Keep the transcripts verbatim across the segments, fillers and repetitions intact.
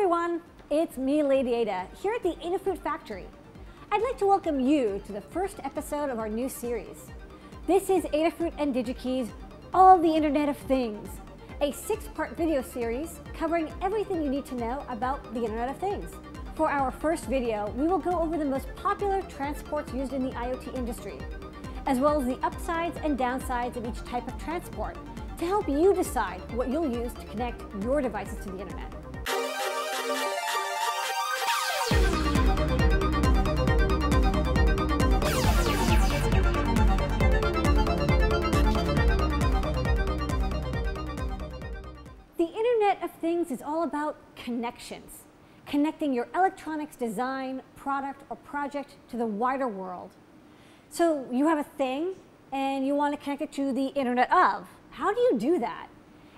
everyone, it's me, Lady Ada, here at the Adafruit Factory. I'd like to welcome you to the first episode of our new series. This is Adafruit and DigiKey's All the Internet of Things, a six-part video series covering everything you need to know about the Internet of Things. For our first video, we will go over the most popular transports used in the IoT industry, as well as the upsides and downsides of each type of transport, to help you decide what you'll use to connect your devices to the internet. The Internet of Things is all about connections, connecting your electronics design, product, or project to the wider world. So you have a thing and you want to connect it to the Internet of. How do you do that?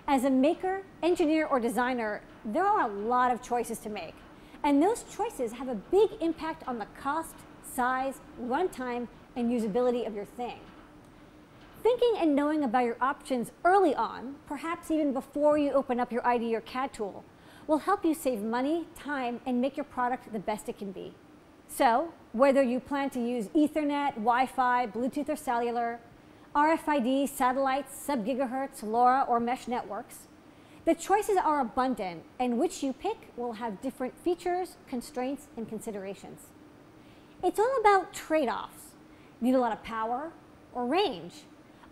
As a maker, engineer, or designer, there are a lot of choices to make. And those choices have a big impact on the cost, size, runtime, and usability of your thing. Thinking and knowing about your options early on, perhaps even before you open up your I D E or C A D tool, will help you save money, time, and make your product the best it can be. So, whether you plan to use Ethernet, Wi-Fi, Bluetooth, or cellular, R F I D, satellites, sub-gigahertz, LoRa, or mesh networks, the choices are abundant, and which you pick will have different features, constraints, and considerations. It's all about trade-offs. Need a lot of power or range?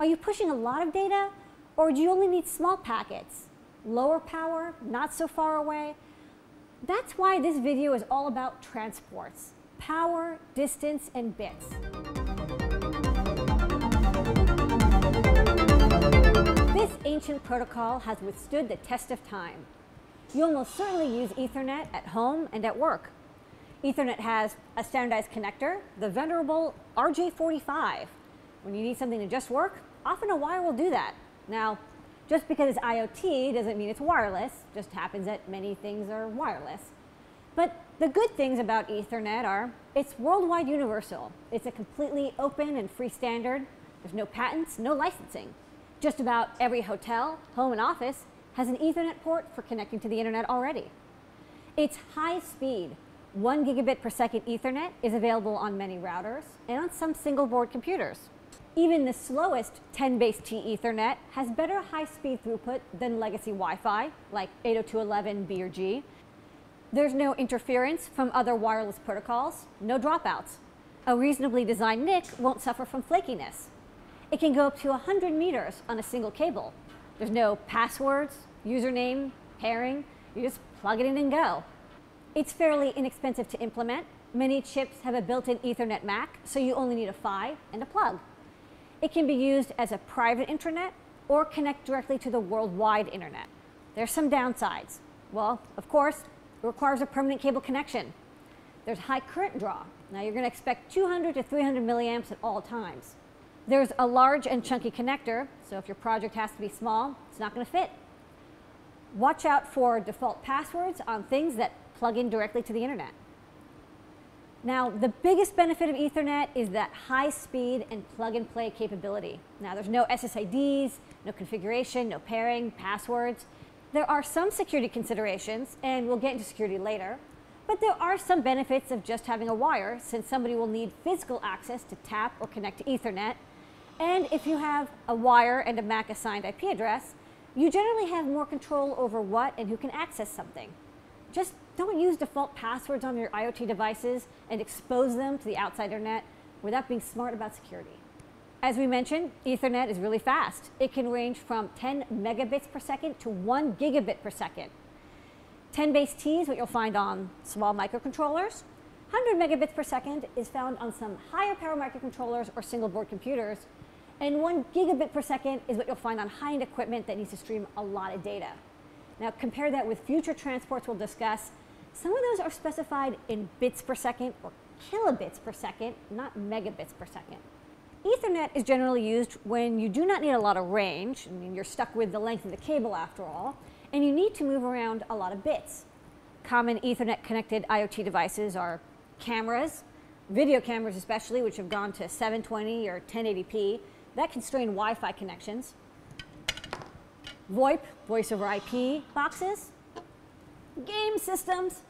Are you pushing a lot of data, or do you only need small packets? Lower power, not so far away? That's why this video is all about transports, power, distance, and bits. This ancient protocol has withstood the test of time. You almost certainly use Ethernet at home and at work. Ethernet has a standardized connector, the venerable R J forty-five. When you need something to just work, often a wire will do that. Now, just because it's IoT doesn't mean it's wireless, just happens that many things are wireless. But the good things about Ethernet are it's worldwide universal. It's a completely open and free standard. There's no patents, no licensing. Just about every hotel, home, and office has an Ethernet port for connecting to the internet already. It's high speed. One gigabit per second Ethernet is available on many routers and on some single board computers. Even the slowest ten base T Ethernet has better high speed throughput than legacy Wi-Fi, like eight oh two dot eleven b or G. There's no interference from other wireless protocols, no dropouts. A reasonably designed N I C won't suffer from flakiness. It can go up to one hundred meters on a single cable. There's no passwords, username, pairing. You just plug it in and go. It's fairly inexpensive to implement. Many chips have a built-in Ethernet M A C, so you only need a PHY and a plug. It can be used as a private intranet or connect directly to the worldwide internet. There's some downsides. Well, of course, it requires a permanent cable connection. There's high current draw. Now you're going to expect two hundred to three hundred milliamps at all times. There's a large and chunky connector, so if your project has to be small, it's not going to fit. Watch out for default passwords on things that plug in directly to the internet. Now, the biggest benefit of Ethernet is that high speed and plug-and-play capability. Now, there's no S S I Ds, no configuration, no pairing, passwords. There are some security considerations, and we'll get into security later, but there are some benefits of just having a wire, since somebody will need physical access to tap or connect to Ethernet. And if you have a wire and a M A C assigned I P address, you generally have more control over what and who can access something. Just don't use default passwords on your IoT devices and expose them to the outside internet without being smart about security. As we mentioned, Ethernet is really fast. It can range from ten megabits per second to one gigabit per second. ten base T is what you'll find on small microcontrollers. one hundred megabits per second is found on some higher power microcontrollers or single board computers. And one gigabit per second is what you'll find on high-end equipment that needs to stream a lot of data. Now compare that with future transports we'll discuss. Some of those are specified in bits per second or kilobits per second, not megabits per second. Ethernet is generally used when you do not need a lot of range. I mean, you're stuck with the length of the cable after all, and you need to move around a lot of bits. Common Ethernet connected IoT devices are cameras, video cameras especially, which have gone to seven twenty or ten eighty p. That constrain Wi-Fi connections. VoIP, voice over I P boxes, game systems,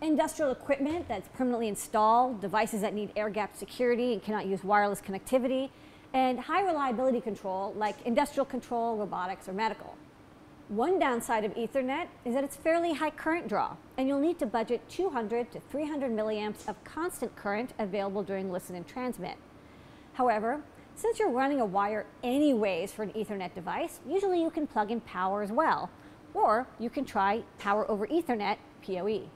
industrial equipment that's permanently installed, devices that need air-gapped security and cannot use wireless connectivity, and high reliability control like industrial control, robotics, or medical. One downside of Ethernet is that it's fairly high current draw, and you'll need to budget two hundred to three hundred milliamps of constant current available during listen and transmit. However, since you're running a wire anyways for an Ethernet device, usually you can plug in power as well, or you can try power over Ethernet, P O E.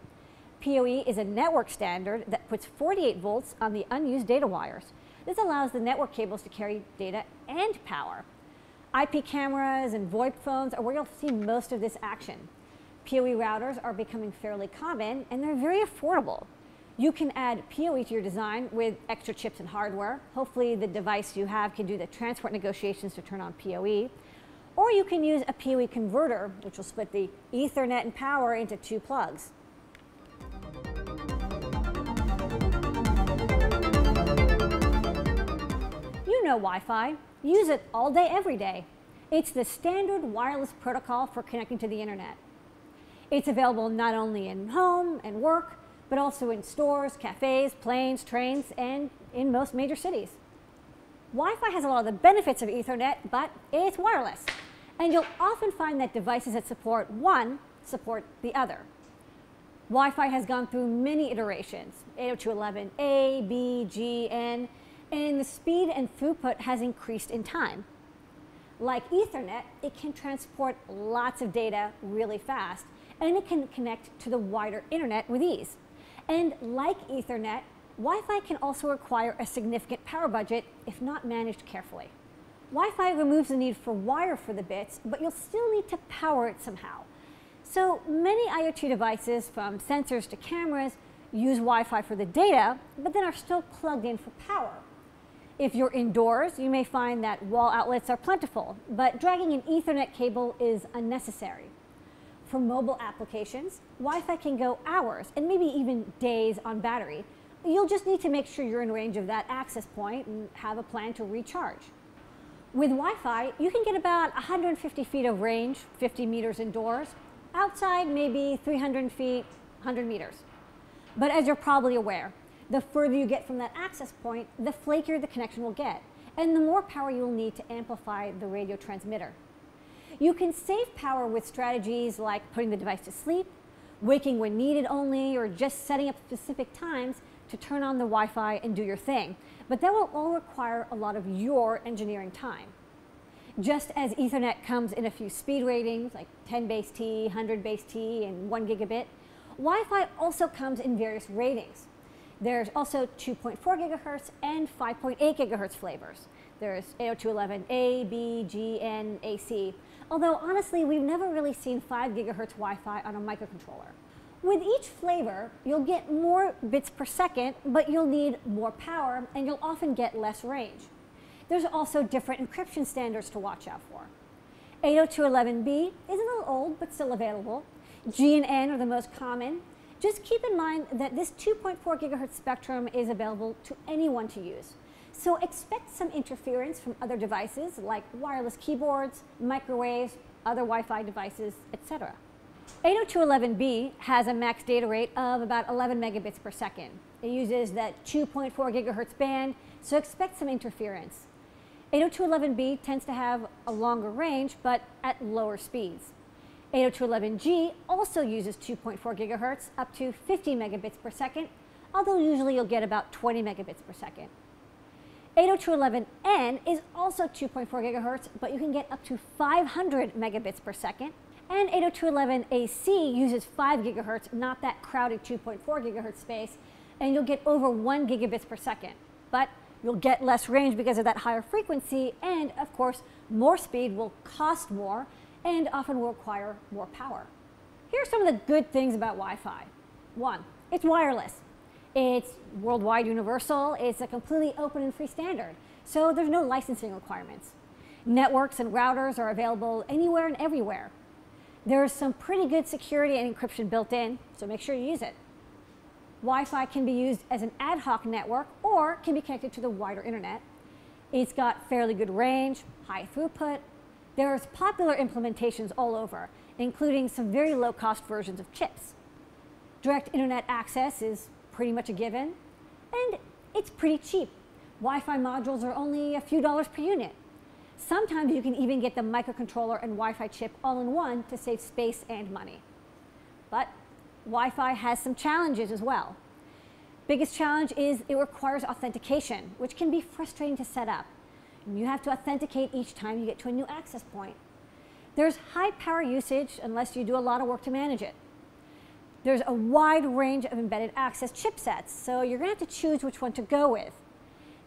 P O E is a network standard that puts forty-eight volts on the unused data wires. This allows the network cables to carry data and power. I P cameras and VoIP phones are where you'll see most of this action. P O E routers are becoming fairly common, and they're very affordable. You can add P O E to your design with extra chips and hardware. Hopefully the device you have can do the transport negotiations to turn on P O E. Or you can use a P O E converter, which will split the Ethernet and power into two plugs. You know Wi-Fi. Use it all day, every day. It's the standard wireless protocol for connecting to the internet. It's available not only in home and work, but also in stores, cafes, planes, trains, and in most major cities. Wi-Fi has a lot of the benefits of Ethernet, but it's wireless. And you'll often find that devices that support one support the other. Wi-Fi has gone through many iterations, eight oh two dot eleven A, B, G, N, and the speed and throughput has increased in time. Like Ethernet, it can transport lots of data really fast, and it can connect to the wider internet with ease. And like Ethernet, Wi-Fi can also require a significant power budget if not managed carefully. Wi-Fi removes the need for wire for the bits, but you'll still need to power it somehow. So many IoT devices, from sensors to cameras, use Wi-Fi for the data, but then are still plugged in for power. If you're indoors, you may find that wall outlets are plentiful, but dragging an Ethernet cable is unnecessary. For mobile applications, Wi-Fi can go hours and maybe even days on battery. You'll just need to make sure you're in range of that access point and have a plan to recharge. With Wi-Fi, you can get about one hundred fifty feet of range, fifty meters indoors. Outside, maybe three hundred feet, one hundred meters. But as you're probably aware, the further you get from that access point, the flakier the connection will get, and the more power you'll need to amplify the radio transmitter. You can save power with strategies like putting the device to sleep, waking when needed only, or just setting up specific times to turn on the Wi-Fi and do your thing. But that will all require a lot of your engineering time. Just as Ethernet comes in a few speed ratings, like ten base T, one hundred base T, and one gigabit, Wi-Fi also comes in various ratings. There's also two point four gigahertz and five point eight gigahertz flavors. There's eight oh two dot eleven A, B, G, N, A C. Although honestly, we've never really seen five gigahertz Wi-Fi on a microcontroller. With each flavor, you'll get more bits per second, but you'll need more power, and you'll often get less range. There's also different encryption standards to watch out for. eight oh two dot eleven B is a little old, but still available. G and N are the most common. Just keep in mind that this two point four gigahertz spectrum is available to anyone to use. So expect some interference from other devices like wireless keyboards, microwaves, other Wi-Fi devices, et cetera. eight oh two dot eleven B has a max data rate of about eleven megabits per second. It uses that two point four gigahertz band, so expect some interference. eight oh two dot eleven B tends to have a longer range, but at lower speeds. eight oh two dot eleven G also uses two point four gigahertz up to fifty megabits per second, although usually you'll get about twenty megabits per second. eight oh two dot eleven N is also two point four gigahertz, but you can get up to five hundred megabits per second. And eight oh two dot eleven A C uses five gigahertz, not that crowded two point four gigahertz space, and you'll get over one gigabits per second. But you'll get less range because of that higher frequency, and of course, more speed will cost more and often will require more power. Here are some of the good things about Wi-Fi. One, it's wireless. It's worldwide universal. It's a completely open and free standard, so there's no licensing requirements. Networks and routers are available anywhere and everywhere. There's some pretty good security and encryption built in, so make sure you use it. Wi-Fi can be used as an ad hoc network or can be connected to the wider internet. It's got fairly good range, high throughput. There's popular implementations all over, including some very low-cost versions of chips. Direct internet access is pretty much a given, and it's pretty cheap. Wi-Fi modules are only a few dollars per unit. Sometimes you can even get the microcontroller and Wi-Fi chip all in one to save space and money. But Wi-Fi has some challenges as well. Biggest challenge is it requires authentication, which can be frustrating to set up. And you have to authenticate each time you get to a new access point. There's high power usage unless you do a lot of work to manage it. There's a wide range of embedded access chipsets, so you're going to have to choose which one to go with.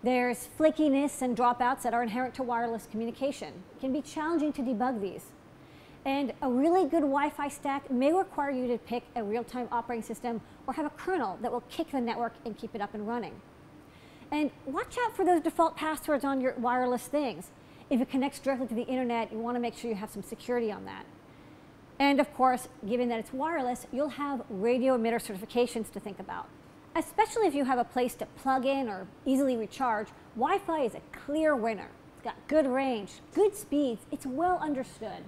There's flakiness and dropouts that are inherent to wireless communication. It can be challenging to debug these. And a really good Wi-Fi stack may require you to pick a real-time operating system or have a kernel that will kick the network and keep it up and running. And watch out for those default passwords on your wireless things. If it connects directly to the internet, you want to make sure you have some security on that. And of course, given that it's wireless, you'll have radio emitter certifications to think about. Especially if you have a place to plug in or easily recharge, Wi-Fi is a clear winner. It's got good range, good speeds, it's well understood.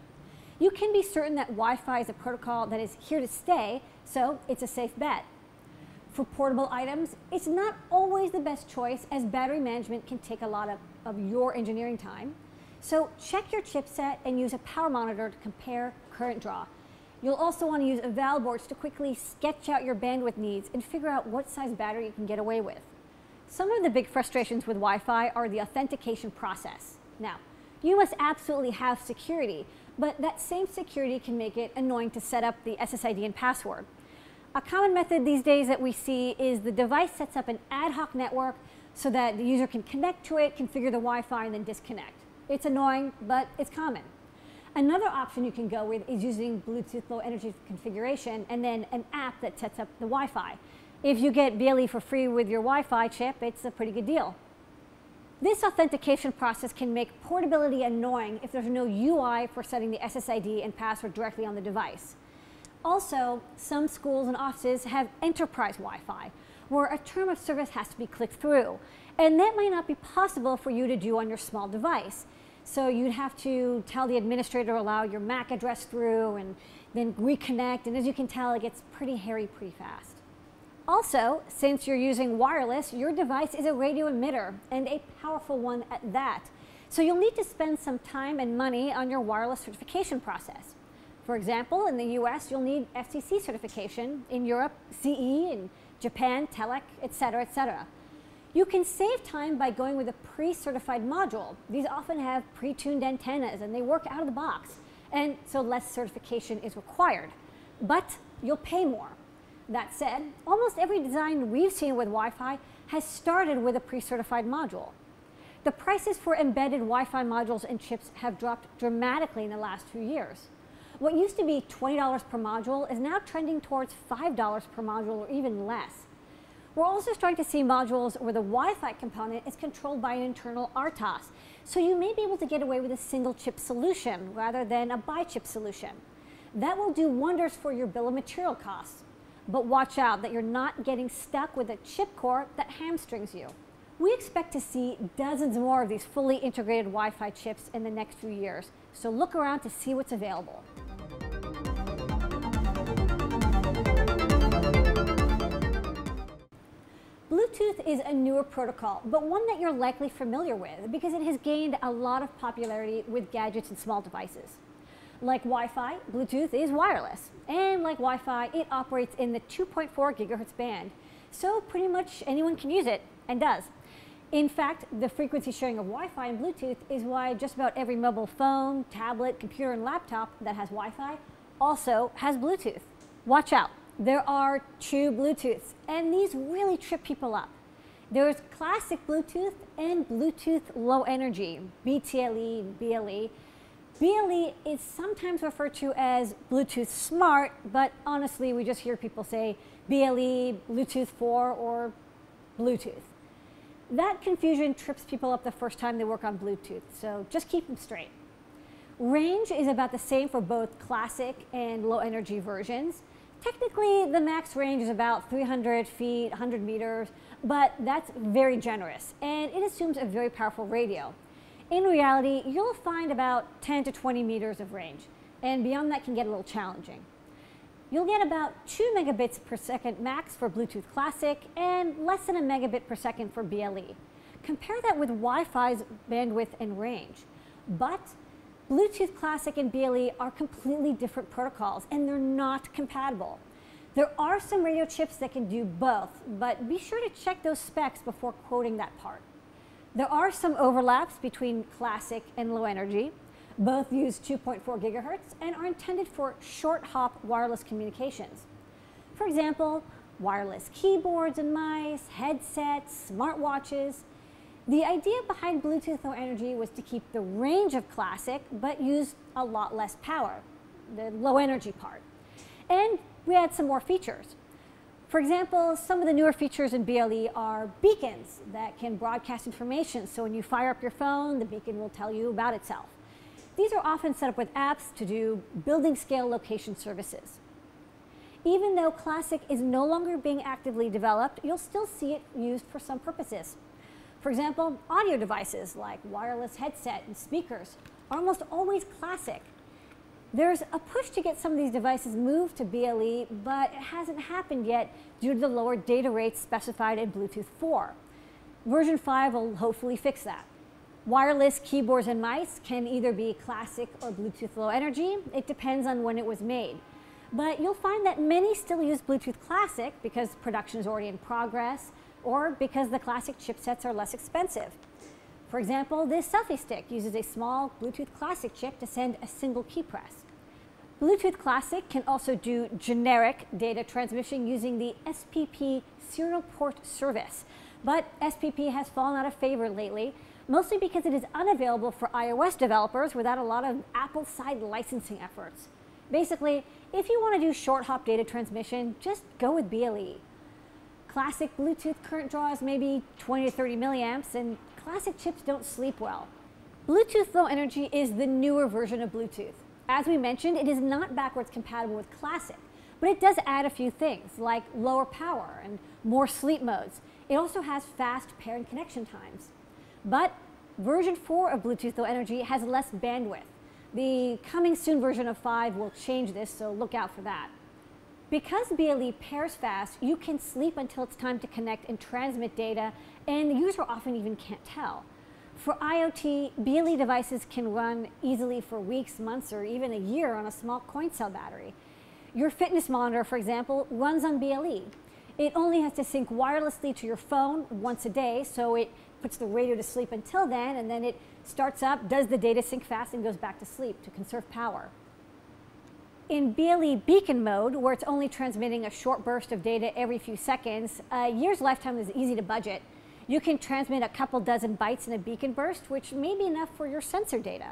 You can be certain that Wi-Fi is a protocol that is here to stay, so it's a safe bet. For portable items, it's not always the best choice, as battery management can take a lot of, of your engineering time. So check your chipset and use a power monitor to compare current draw. You'll also want to use eval boards to quickly sketch out your bandwidth needs and figure out what size battery you can get away with. Some of the big frustrations with Wi-Fi are the authentication process. Now, you must absolutely have security, but that same security can make it annoying to set up the S S I D and password. A common method these days that we see is the device sets up an ad hoc network so that the user can connect to it, configure the Wi-Fi, and then disconnect. It's annoying, but it's common. Another option you can go with is using Bluetooth Low Energy configuration and then an app that sets up the Wi-Fi. If you get B L E for free with your Wi-Fi chip, it's a pretty good deal. This authentication process can make portability annoying if there's no U I for setting the S S I D and password directly on the device. Also, some schools and offices have enterprise Wi-Fi, where a term of service has to be clicked through, and that might not be possible for you to do on your small device. So you'd have to tell the administrator, allow your MAC address through, and then reconnect. And as you can tell, it gets pretty hairy pretty fast. Also, since you're using wireless, your device is a radio emitter, and a powerful one at that. So you'll need to spend some time and money on your wireless certification process. For example, in the U S, you'll need F C C certification. In Europe, C E, in Japan, Telec, et cetera, et cetera. You can save time by going with a pre-certified module. These often have pre-tuned antennas and they work out of the box, and so less certification is required. But you'll pay more. That said, almost every design we've seen with Wi-Fi has started with a pre-certified module. The prices for embedded Wi-Fi modules and chips have dropped dramatically in the last few years. What used to be twenty dollars per module is now trending towards five dollars per module or even less. We're also starting to see modules where the Wi-Fi component is controlled by an internal R T O S, so you may be able to get away with a single chip solution rather than a bi-chip solution. That will do wonders for your bill of material costs, but watch out that you're not getting stuck with a chip core that hamstrings you. We expect to see dozens more of these fully integrated Wi-Fi chips in the next few years, so look around to see what's available. Bluetooth is a newer protocol, but one that you're likely familiar with because it has gained a lot of popularity with gadgets and small devices. Like Wi-Fi, Bluetooth is wireless, and like Wi-Fi, it operates in the two point four gigahertz band, so pretty much anyone can use it, and does. In fact, the frequency sharing of Wi-Fi and Bluetooth is why just about every mobile phone, tablet, computer, and laptop that has Wi-Fi also has Bluetooth. Watch out. There are true Bluetooths, and these really trip people up. There's classic Bluetooth and Bluetooth Low Energy, B T L E, B L E. B L E is sometimes referred to as Bluetooth Smart, but honestly, we just hear people say B L E, Bluetooth four, or Bluetooth. That confusion trips people up the first time they work on Bluetooth, so just keep them straight. Range is about the same for both classic and low energy versions. Technically, the max range is about three hundred feet, one hundred meters, but that's very generous, and it assumes a very powerful radio. In reality, you'll find about ten to twenty meters of range. and beyond that can get a little challenging. You'll get about two megabits per second max for Bluetooth Classic and less than a megabit per second for B L E. Compare that with Wi-Fi's bandwidth and range. But Bluetooth Classic and B L E are completely different protocols and they're not compatible. There are some radio chips that can do both, but be sure to check those specs before quoting that part. There are some overlaps between Classic and low energy. Both use two point four gigahertz and are intended for short hop wireless communications. For example, wireless keyboards and mice, headsets, smartwatches. The idea behind Bluetooth Low Energy was to keep the range of Classic, but use a lot less power, the low energy part. And we add some more features. For example, some of the newer features in B L E are beacons that can broadcast information. So when you fire up your phone, the beacon will tell you about itself. These are often set up with apps to do building scale location services. Even though Classic is no longer being actively developed, you'll still see it used for some purposes. For example, audio devices like wireless headset and speakers are almost always Classic. There's a push to get some of these devices moved to B L E, but it hasn't happened yet due to the lower data rates specified in Bluetooth four. Version five will hopefully fix that. Wireless keyboards and mice can either be Classic or Bluetooth Low Energy. It depends on when it was made. But you'll find that many still use Bluetooth Classic because production is already in progress or because the Classic chipsets are less expensive. For example, this selfie stick uses a small Bluetooth Classic chip to send a single key press. Bluetooth Classic can also do generic data transmission using the S P P serial port service, but S P P has fallen out of favor lately, mostly because it is unavailable for iOS developers without a lot of Apple-side licensing efforts. Basically, if you want to do short hop data transmission, just go with B L E. Classic Bluetooth current draws maybe twenty to thirty milliamps, and Classic chips don't sleep well. Bluetooth Low Energy is the newer version of Bluetooth. As we mentioned, it is not backwards compatible with Classic, but it does add a few things like lower power and more sleep modes. It also has fast pair and connection times. But version four of Bluetooth Low Energy has less bandwidth. The coming soon version of five will change this, so look out for that. Because B L E pairs fast, you can sleep until it's time to connect and transmit data, and the user often even can't tell. For IoT, B L E devices can run easily for weeks, months, or even a year on a small coin cell battery. Your fitness monitor, for example, runs on B L E. It only has to sync wirelessly to your phone once a day, so it puts the radio to sleep until then, and then it starts up, does the data sync fast, and goes back to sleep to conserve power. In B L E beacon mode, where it's only transmitting a short burst of data every few seconds, a year's lifetime is easy to budget. You can transmit a couple dozen bytes in a beacon burst, which may be enough for your sensor data.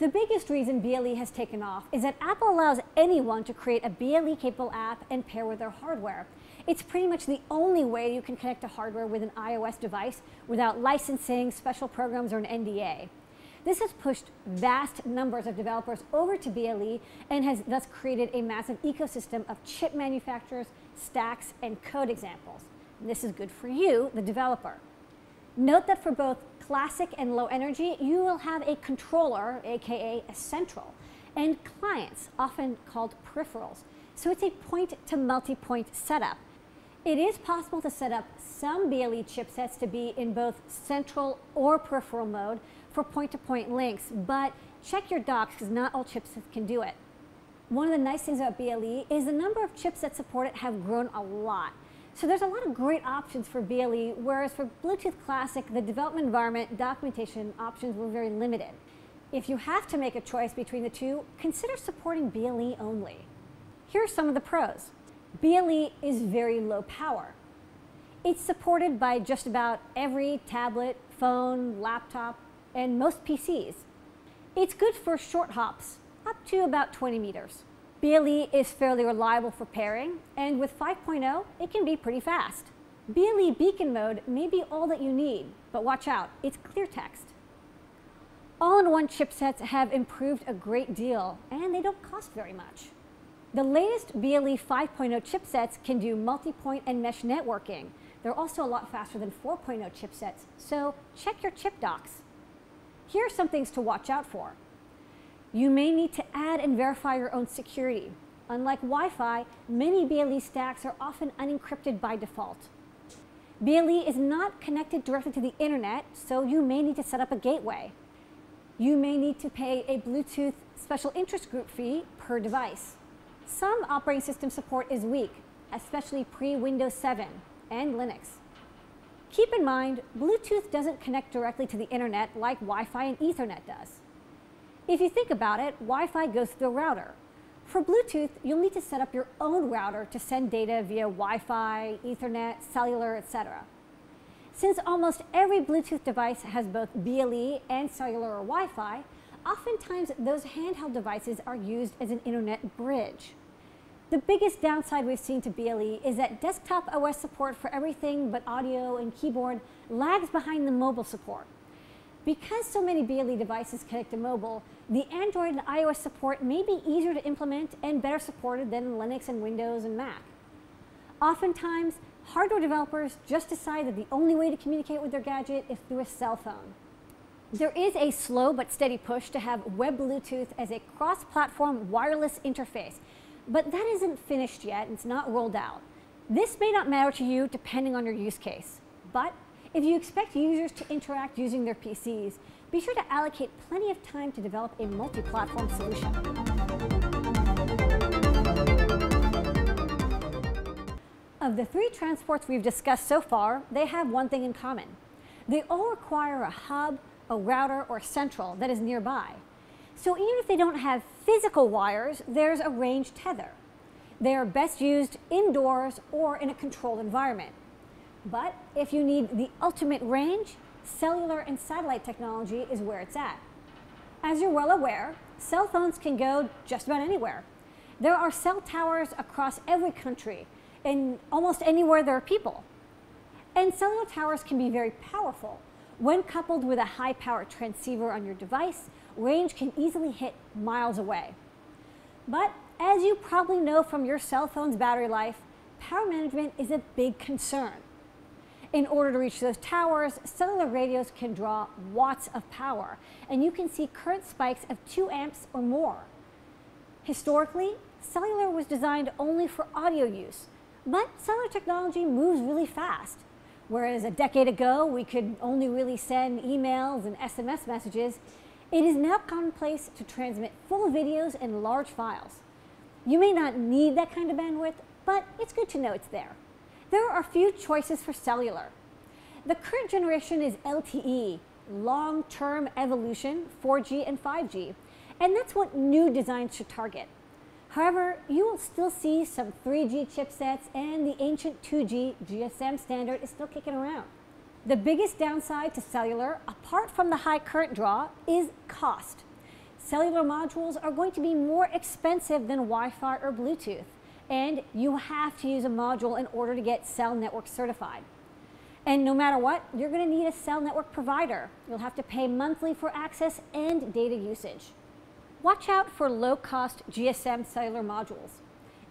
The biggest reason B L E has taken off is that Apple allows anyone to create a B L E-capable app and pair with their hardware. It's pretty much the only way you can connect to hardware with an iOS device without licensing, special programs, or an N D A. This has pushed vast numbers of developers over to B L E and has thus created a massive ecosystem of chip manufacturers, stacks, and code examples. And this is good for you, the developer. Note that for both Classic and Low Energy, you will have a controller, aka a central, and clients, often called peripherals. So it's a point-to-multipoint setup. It is possible to set up some B L E chipsets to be in both central or peripheral mode for point-to-point links, but check your docs because not all chipsets can do it. One of the nice things about B L E is the number of chips that support it have grown a lot. So there's a lot of great options for B L E, whereas for Bluetooth Classic, the development environment documentation options were very limited. If you have to make a choice between the two, consider supporting B L E only. Here are some of the pros. B L E is very low power. It's supported by just about every tablet, phone, laptop, and most P Cs. It's good for short hops, up to about twenty meters. B L E is fairly reliable for pairing, and with five point oh, it can be pretty fast. B L E beacon mode may be all that you need, but watch out, it's clear text. All-in-one chipsets have improved a great deal, and they don't cost very much. The latest B L E five point oh chipsets can do multi-point and mesh networking. They're also a lot faster than four point oh chipsets, so check your chip docs. Here are some things to watch out for. You may need to add and verify your own security. Unlike Wi-Fi, many B L E stacks are often unencrypted by default. B L E is not connected directly to the internet, so you may need to set up a gateway. You may need to pay a Bluetooth special interest group fee per device. Some operating system support is weak, especially pre-Windows seven and Linux. Keep in mind, Bluetooth doesn't connect directly to the internet like Wi-Fi and Ethernet does. If you think about it, Wi-Fi goes through a router. For Bluetooth, you'll need to set up your own router to send data via Wi-Fi, Ethernet, cellular, et cetera. Since almost every Bluetooth device has both B L E and cellular or Wi-Fi, oftentimes those handheld devices are used as an internet bridge. The biggest downside we've seen to B L E is that desktop O S support for everything but audio and keyboard lags behind the mobile support. Because so many B L E devices connect to mobile, the Android and iOS support may be easier to implement and better supported than Linux and Windows and Mac. Oftentimes, hardware developers just decide that the only way to communicate with their gadget is through a cell phone. There is a slow but steady push to have web Bluetooth as a cross-platform wireless interface. But that isn't finished yet, and it's not rolled out. This may not matter to you depending on your use case, but if you expect users to interact using their P Cs, be sure to allocate plenty of time to develop a multi-platform solution. Of the three transports we've discussed so far, they have one thing in common. They all require a hub, a router, or central that is nearby. So even if they don't have physical wires, there's a range tether. They are best used indoors or in a controlled environment. But if you need the ultimate range, cellular and satellite technology is where it's at. As you're well aware, cell phones can go just about anywhere. There are cell towers across every country and almost anywhere there are people. And cellular towers can be very powerful. When coupled with a high-powered transceiver on your device, range can easily hit miles away. But as you probably know from your cell phone's battery life, power management is a big concern. In order to reach those towers, cellular radios can draw watts of power, and you can see current spikes of two amps or more. Historically, cellular was designed only for audio use, but cellular technology moves really fast. Whereas a decade ago, we could only really send emails and S M S messages, it is now commonplace to transmit full videos and large files. You may not need that kind of bandwidth, but it's good to know it's there. There are a few choices for cellular. The current generation is L T E, long-term evolution, four G and five G, and that's what new designs should target. However, you will still see some three G chipsets, and the ancient two G G S M standard is still kicking around. The biggest downside to cellular, apart from the high current draw, is cost. Cellular modules are going to be more expensive than Wi-Fi or Bluetooth, and you have to use a module in order to get cell network certified. And no matter what, you're going to need a cell network provider. You'll have to pay monthly for access and data usage. Watch out for low-cost G S M cellular modules.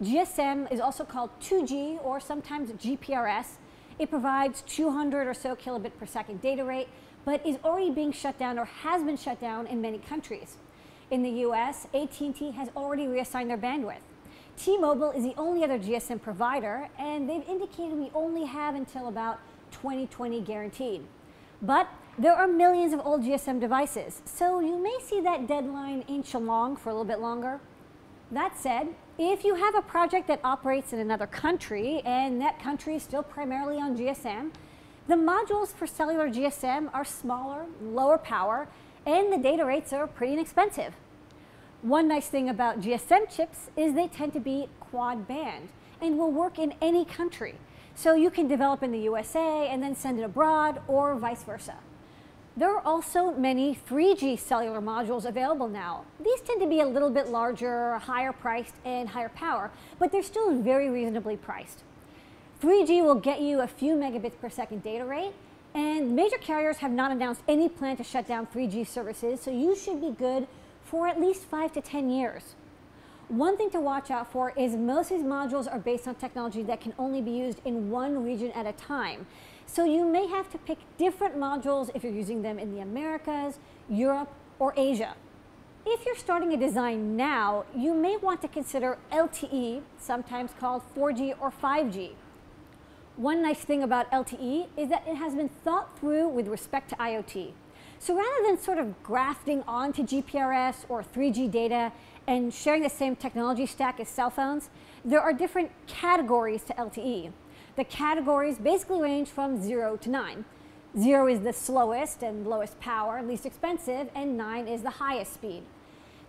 G S M is also called two G or sometimes G P R S. It provides two hundred or so kilobit per second data rate, but is already being shut down or has been shut down in many countries. In the U S, A T and T has already reassigned their bandwidth. T-Mobile is the only other G S M provider, and they've indicated we only have until about twenty twenty guaranteed. But there are millions of old G S M devices, so you may see that deadline inch along for a little bit longer. That said, if you have a project that operates in another country and that country is still primarily on G S M, the modules for cellular G S M are smaller, lower power, and the data rates are pretty inexpensive. One nice thing about G S M chips is they tend to be quad band and will work in any country. So you can develop in the U S A and then send it abroad or vice versa. There are also many three G cellular modules available now. These tend to be a little bit larger, higher priced, and higher power, but they're still very reasonably priced. three G will get you a few megabits per second data rate, and major carriers have not announced any plan to shut down three G services, so you should be good for at least five to ten years. One thing to watch out for is most of these modules are based on technology that can only be used in one region at a time. So you may have to pick different modules if you're using them in the Americas, Europe, or Asia. If you're starting a design now, you may want to consider L T E, sometimes called four G or five G. One nice thing about L T E is that it has been thought through with respect to IoT. So rather than sort of grafting onto G P R S or three G data and sharing the same technology stack as cell phones, there are different categories to L T E. The categories basically range from zero to nine. Zero is the slowest and lowest power, least expensive, and nine is the highest speed.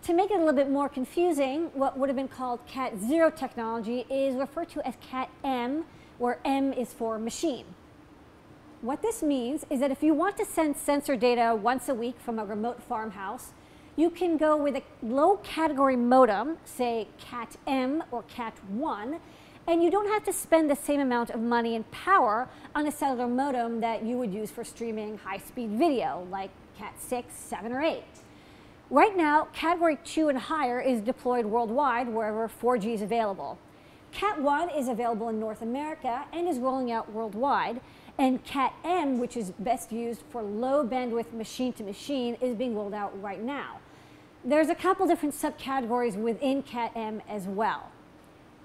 To make it a little bit more confusing, what would have been called Cat zero technology is referred to as Cat M, where M is for machine. What this means is that if you want to send sensor data once a week from a remote farmhouse, you can go with a low category modem, say Cat M or Cat one, and you don't have to spend the same amount of money and power on a cellular modem that you would use for streaming high-speed video, like Cat six, seven, or eight. Right now, Category two and higher is deployed worldwide wherever four G is available. Cat one is available in North America and is rolling out worldwide, and Cat M, which is best used for low-bandwidth machine-to-machine, is being rolled out right now. There's a couple different subcategories within Cat M as well.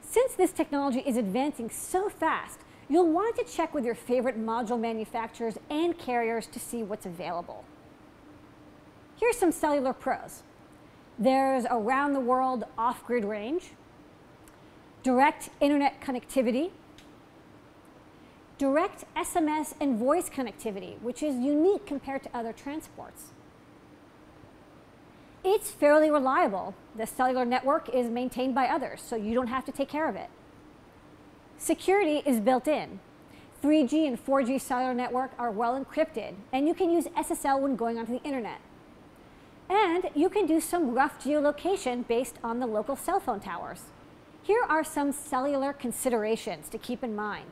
Since this technology is advancing so fast, you'll want to check with your favorite module manufacturers and carriers to see what's available. Here's some cellular pros. There's around-the-world off-grid range, direct internet connectivity, direct S M S and voice connectivity, which is unique compared to other transports. It's fairly reliable. The cellular network is maintained by others, so you don't have to take care of it. Security is built in. three G and four G cellular network are well encrypted, and you can use S S L when going onto the internet. And you can do some rough geolocation based on the local cell phone towers. Here are some cellular considerations to keep in mind.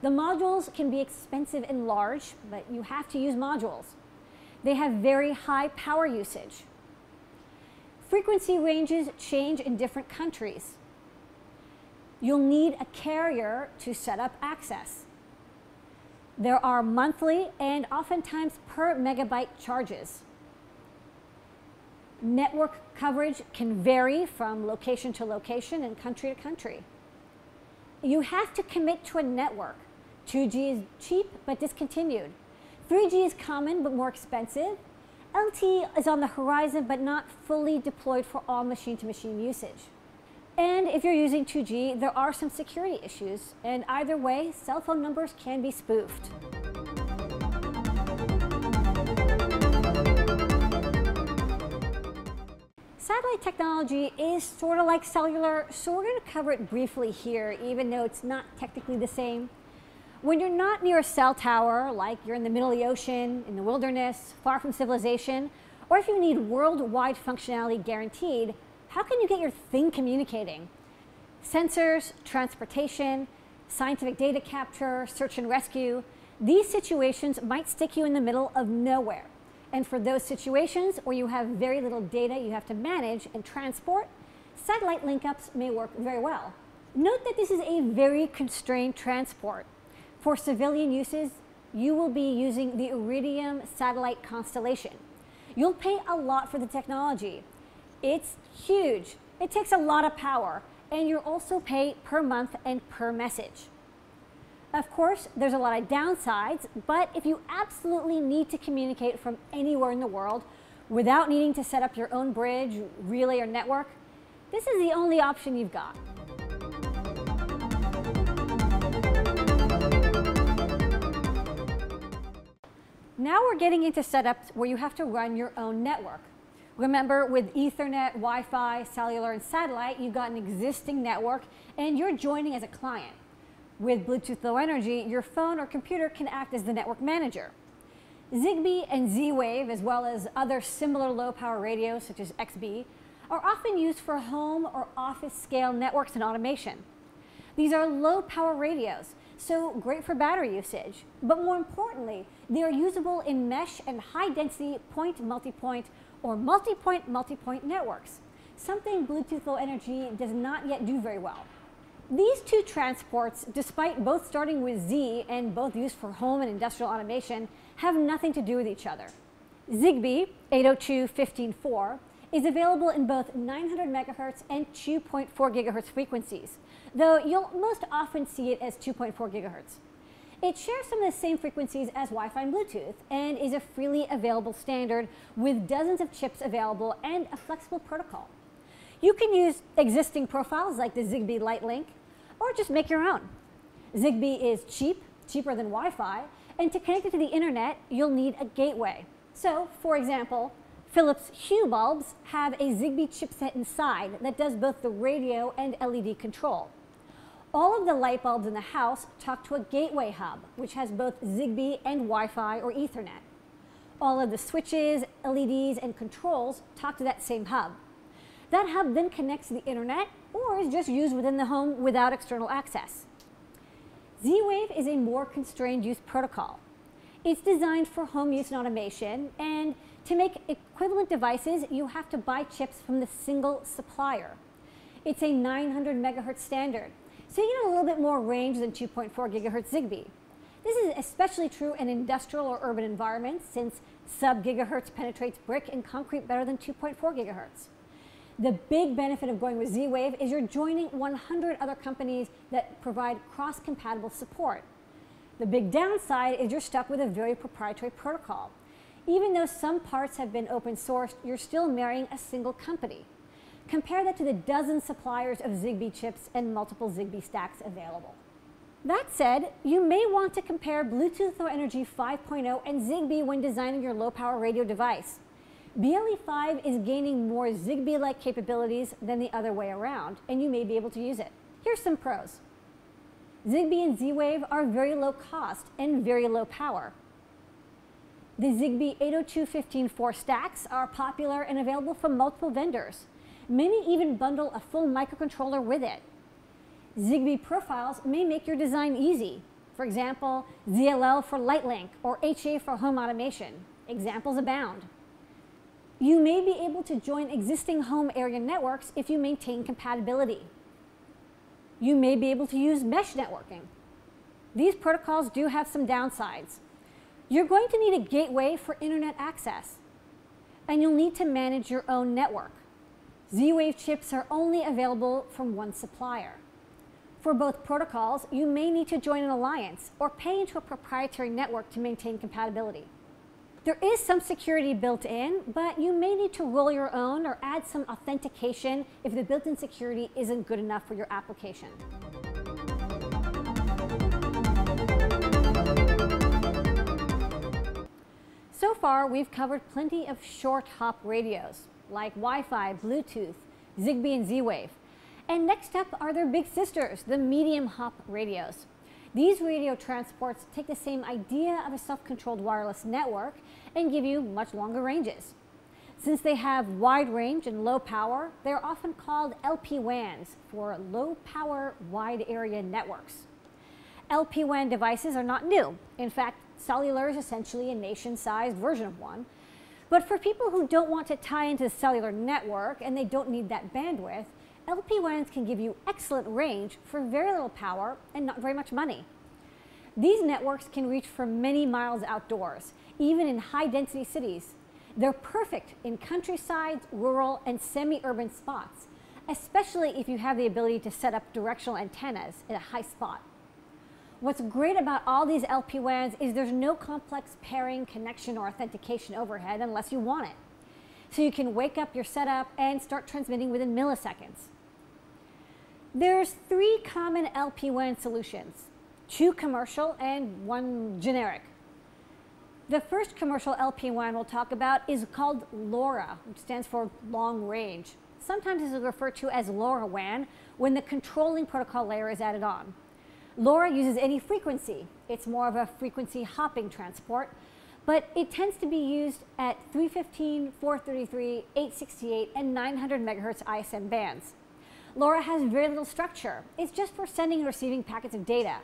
The modules can be expensive and large, but you have to use modules. They have very high power usage. Frequency ranges change in different countries. You'll need a carrier to set up access. There are monthly and oftentimes per megabyte charges. Network coverage can vary from location to location and country to country. You have to commit to a network. two G is cheap but discontinued. three G is common but more expensive. L T E is on the horizon, but not fully deployed for all machine-to-machine usage. And if you're using two G, there are some security issues, and either way, cell phone numbers can be spoofed. Satellite technology is sort of like cellular, so we're going to cover it briefly here, even though it's not technically the same. When you're not near a cell tower, like you're in the middle of the ocean, in the wilderness, far from civilization, or if you need worldwide functionality guaranteed, how can you get your thing communicating? Sensors, transportation, scientific data capture, search and rescue, these situations might stick you in the middle of nowhere. And for those situations where you have very little data you have to manage and transport, satellite link-ups may work very well. Note that this is a very constrained transport. For civilian uses, you will be using the Iridium satellite constellation. You'll pay a lot for the technology. It's huge, it takes a lot of power, and you'll also pay per month and per message. Of course, there's a lot of downsides, but if you absolutely need to communicate from anywhere in the world without needing to set up your own bridge, relay, or network, this is the only option you've got. Now we're getting into setups where you have to run your own network. Remember, with Ethernet, Wi-Fi, cellular, and satellite, you've got an existing network and you're joining as a client. With Bluetooth Low Energy, your phone or computer can act as the network manager. Zigbee and Z-Wave, as well as other similar low-power radios such as X B, are often used for home or office-scale networks and automation. These are low-power radios, so great for battery usage. But more importantly, they are usable in mesh and high-density point-multipoint or multi-point-multipoint networks, something Bluetooth Low Energy does not yet do very well. These two transports, despite both starting with Z and both used for home and industrial automation, have nothing to do with each other. Zigbee, eight oh two dot fifteen dot four, is available in both nine hundred megahertz and two point four gigahertz frequencies, though you'll most often see it as two point four gigahertz. It shares some of the same frequencies as Wi-Fi and Bluetooth and is a freely available standard with dozens of chips available and a flexible protocol. You can use existing profiles like the Zigbee Light Link or just make your own. Zigbee is cheap, cheaper than Wi-Fi, and to connect it to the internet, you'll need a gateway. So, for example, Philips Hue bulbs have a Zigbee chipset inside that does both the radio and L E D control. All of the light bulbs in the house talk to a gateway hub, which has both Zigbee and Wi-Fi or Ethernet. All of the switches, L E Ds, and controls talk to that same hub. That hub then connects to the internet or is just used within the home without external access. Z-Wave is a more constrained use protocol. It's designed for home use and automation, and to make equivalent devices, you have to buy chips from the single supplier. It's a nine hundred megahertz standard, so you get a little bit more range than two point four gigahertz Zigbee. This is especially true in industrial or urban environments, since sub-gigahertz penetrates brick and concrete better than two point four gigahertz. The big benefit of going with Z-Wave is you're joining one hundred other companies that provide cross-compatible support. The big downside is you're stuck with a very proprietary protocol. Even though some parts have been open-sourced, you're still marrying a single company. Compare that to the dozen suppliers of Zigbee chips and multiple Zigbee stacks available. That said, you may want to compare Bluetooth Low Energy five point oh and Zigbee when designing your low-power radio device. B L E five is gaining more Zigbee-like capabilities than the other way around, and you may be able to use it. Here's some pros. Zigbee and Z-Wave are very low cost and very low power. The Zigbee eight oh two dot fifteen dot four stacks are popular and available from multiple vendors. Many even bundle a full microcontroller with it. Zigbee profiles may make your design easy. For example, Z L L for Lightlink or H A for home automation. Examples abound. You may be able to join existing home area networks if you maintain compatibility. You may be able to use mesh networking. These protocols do have some downsides. You're going to need a gateway for internet access, and you'll need to manage your own network. Z-Wave chips are only available from one supplier. For both protocols, you may need to join an alliance or pay into a proprietary network to maintain compatibility. There is some security built in, but you may need to roll your own or add some authentication if the built-in security isn't good enough for your application. So far, we've covered plenty of short hop radios like Wi-Fi, Bluetooth, Zigbee, and Z-Wave. And next up are their big sisters, the medium hop radios. These radio transports take the same idea of a self-controlled wireless network and give you much longer ranges. Since they have wide range and low power, they're often called L P WANs for low power wide area networks. L P WAN devices are not new. In fact, cellular is essentially a nation-sized version of one. But for people who don't want to tie into the cellular network and they don't need that bandwidth, L P WANs can give you excellent range for very little power and not very much money. These networks can reach for many miles outdoors, even in high-density cities. They're perfect in countrysides, rural, and semi-urban spots, especially if you have the ability to set up directional antennas at a high spot. What's great about all these L P WANs is there's no complex pairing, connection, or authentication overhead unless you want it. So you can wake up your setup and start transmitting within milliseconds. There's three common L P WAN solutions, two commercial and one generic. The first commercial L P WAN we'll talk about is called LoRa, which stands for long range. Sometimes this is referred to as LoRaWAN when the controlling protocol layer is added on. LoRa uses any frequency. It's more of a frequency hopping transport, but it tends to be used at three fifteen, four thirty-three, eight sixty-eight, and nine hundred megahertz I S M bands. LoRa has very little structure. It's just for sending and receiving packets of data.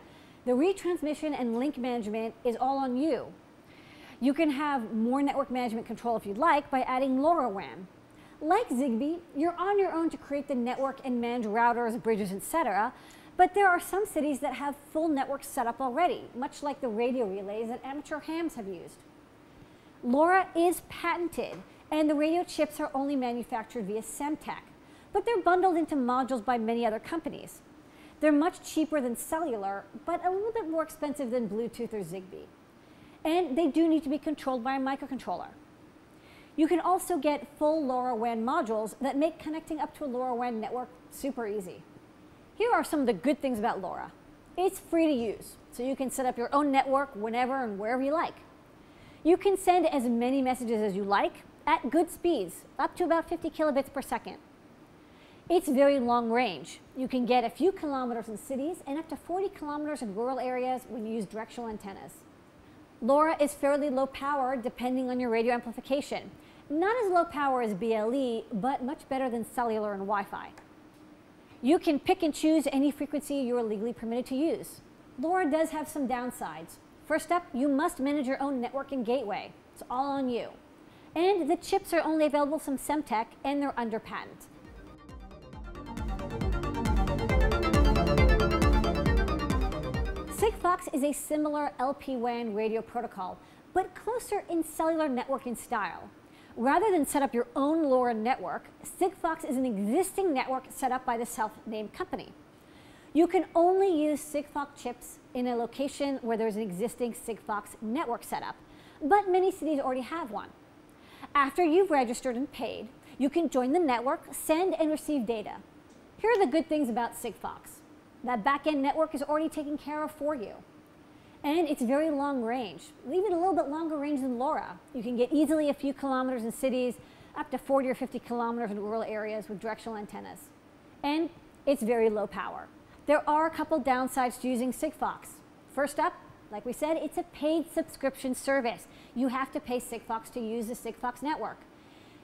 The retransmission and link management is all on you. You can have more network management control if you'd like by adding LoRaWAN. Like Zigbee, you're on your own to create the network and manage routers, bridges, et cetera. But there are some cities that have full networks set up already, much like the radio relays that amateur hams have used. LoRa is patented and the radio chips are only manufactured via Semtech, but they're bundled into modules by many other companies. They're much cheaper than cellular, but a little bit more expensive than Bluetooth or Zigbee. And they do need to be controlled by a microcontroller. You can also get full LoRaWAN modules that make connecting up to a LoRaWAN network super easy. Here are some of the good things about LoRa. It's free to use, so you can set up your own network whenever and wherever you like. You can send as many messages as you like at good speeds, up to about fifty kilobits per second. It's very long range. You can get a few kilometers in cities and up to forty kilometers in rural areas when you use directional antennas. LoRa is fairly low power depending on your radio amplification. Not as low power as B L E, but much better than cellular and Wi-Fi. You can pick and choose any frequency you are legally permitted to use. LoRa does have some downsides. First up, you must manage your own network and gateway. It's all on you. And the chips are only available from Semtech and they're under patent. Sigfox is a similar L P WAN radio protocol, but closer in cellular networking style. Rather than set up your own LoRa network, Sigfox is an existing network set up by the self-named company. You can only use Sigfox chips in a location where there's an existing Sigfox network set up, but many cities already have one. After you've registered and paid, you can join the network, send and receive data. Here are the good things about Sigfox. That back-end network is already taken care of for you. And it's very long range. Leave it a little bit longer range than LoRa. You can get easily a few kilometers in cities, up to forty or fifty kilometers in rural areas with directional antennas. And it's very low power. There are a couple downsides to using Sigfox. First up, like we said, it's a paid subscription service. You have to pay Sigfox to use the Sigfox network.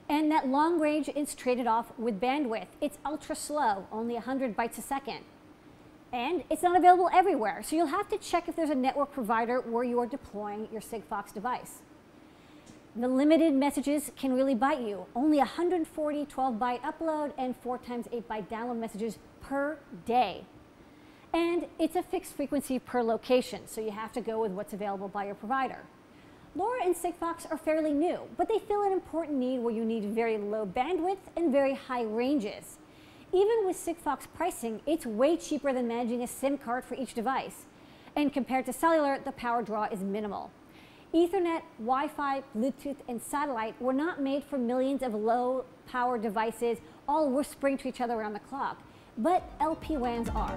And that long range is traded off with bandwidth. It's ultra slow, only one hundred bytes a second. And it's not available everywhere, so you'll have to check if there's a network provider where you are deploying your Sigfox device. The limited messages can really bite you. Only one hundred forty twelve byte upload and four times eight byte download messages per day. And it's a fixed frequency per location, so you have to go with what's available by your provider. LoRa and Sigfox are fairly new, but they fill an important need where you need very low bandwidth and very high ranges. Even with Sigfox pricing, it's way cheaper than managing a SIM card for each device. And compared to cellular, the power draw is minimal. Ethernet, Wi-Fi, Bluetooth, and satellite were not made for millions of low-power devices, all whispering to each other around the clock. But L P WANs are.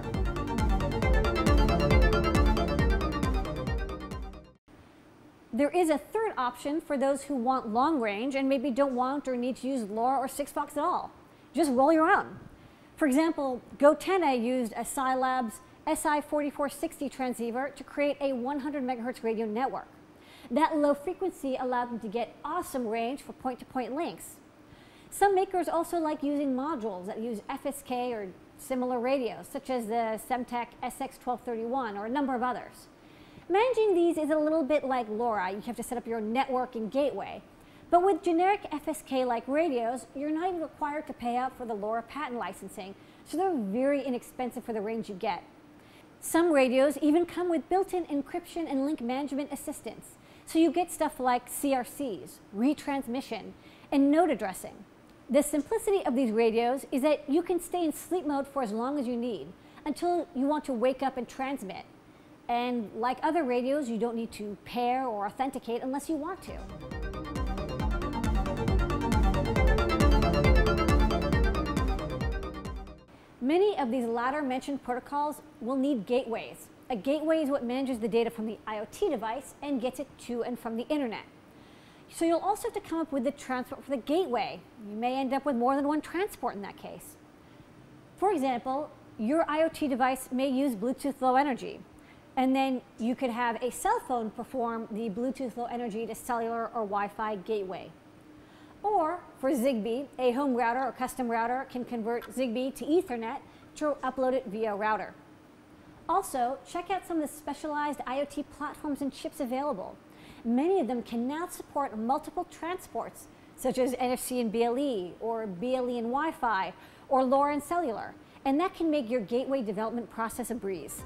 There is a third option for those who want long range and maybe don't want or need to use LoRa or Sigfox at all. Just roll your own. For example, Gotenna used a Scilab's S I forty-four sixty transceiver to create a one hundred megahertz radio network. That low frequency allowed them to get awesome range for point-to-point links. Some makers also like using modules that use F S K or similar radios, such as the Semtech S X twelve thirty-one or a number of others. Managing these is a little bit like LoRa. You have to set up your network and gateway. But with generic F S K-like radios, you're not even required to pay out for the LoRa patent licensing, so they're very inexpensive for the range you get. Some radios even come with built-in encryption and link management assistance, so you get stuff like C R Cs, retransmission, and node addressing. The simplicity of these radios is that you can stay in sleep mode for as long as you need, until you want to wake up and transmit. And like other radios, you don't need to pair or authenticate unless you want to. Many of these latter mentioned protocols will need gateways. A gateway is what manages the data from the IoT device and gets it to and from the internet. So you'll also have to come up with the transport for the gateway. You may end up with more than one transport in that case. For example, your IoT device may use Bluetooth Low Energy, and then you could have a cell phone perform the Bluetooth Low Energy to cellular or Wi-Fi gateway. Or, for Zigbee, a home router or custom router can convert Zigbee to Ethernet to upload it via router. Also, check out some of the specialized IoT platforms and chips available. Many of them can now support multiple transports, such as N F C and B L E, or B L E and Wi-Fi, or LoRa and cellular, and that can make your gateway development process a breeze.